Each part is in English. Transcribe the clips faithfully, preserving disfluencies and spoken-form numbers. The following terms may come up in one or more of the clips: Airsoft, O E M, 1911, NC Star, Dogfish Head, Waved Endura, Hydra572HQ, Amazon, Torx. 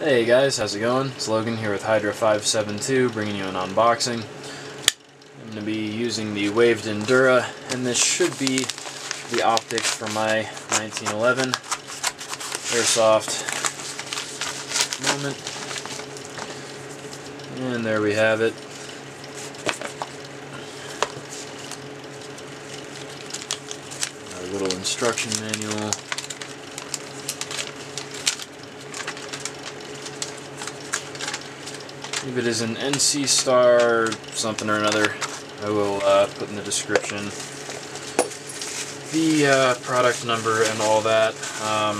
Hey guys, how's it going? It's Logan here with Hydra five seven two, bringing you an unboxing. I'm going to be using the Waved Endura, and this should be the optics for my nineteen eleven airsoft moment. And there we have it. Our little instruction manual. If it is an N C Star something or another, I will uh, put in the description the uh, product number and all that. Um,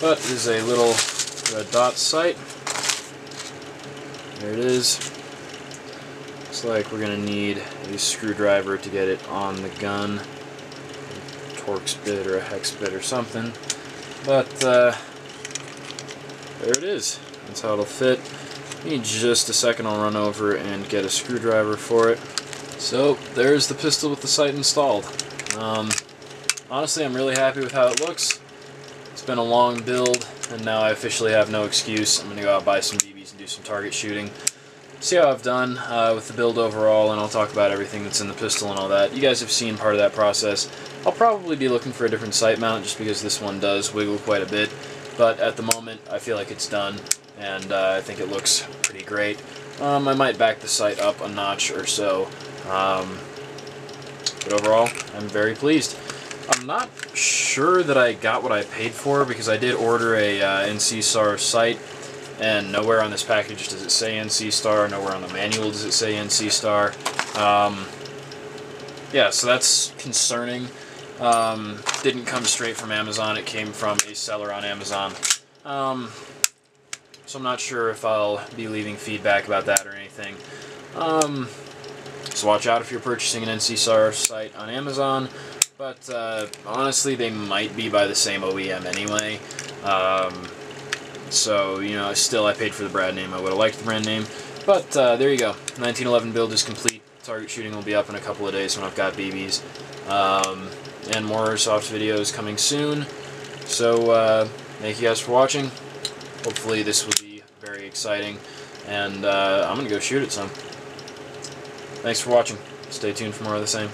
but it is a little red dot sight. There it is. Looks like we're going to need a screwdriver to get it on the gun, a Torx bit or a hex bit or something. But uh, there it is. That's how it'll fit. In just a second I'll run over and get a screwdriver for it. So there's the pistol with the sight installed. Um, honestly, I'm really happy with how it looks. It's been a long build, and now I officially have no excuse. I'm going to go out buy some B Bs and do some target shooting. See how I've done uh, with the build overall, and I'll talk about everything that's in the pistol and all that. You guys have seen part of that process. I'll probably be looking for a different sight mount just because this one does wiggle quite a bit. But at the moment, I feel like it's done. And uh, I think it looks pretty great. Um, I might back the sight up a notch or so, um, but overall, I'm very pleased. I'm not sure that I got what I paid for because I did order a uh, N C Star sight, and nowhere on this package does it say N C Star, nowhere on the manual does it say N C Star. Um, yeah, so that's concerning. Um, didn't come straight from Amazon, it came from a seller on Amazon. Um, So I'm not sure if I'll be leaving feedback about that or anything. Um, so watch out if you're purchasing an N C Star sight on Amazon. But uh, honestly, they might be by the same O E M anyway. Um, so, you know, still I paid for the brand name. I would have liked the brand name. But uh, there you go. nineteen eleven build is complete. Target shooting will be up in a couple of days when I've got B Bs. Um, and more airsoft videos coming soon. So uh, thank you guys for watching. Hopefully this will be very exciting, and uh, I'm going to go shoot at some. Thanks for watching. Stay tuned for more of the same.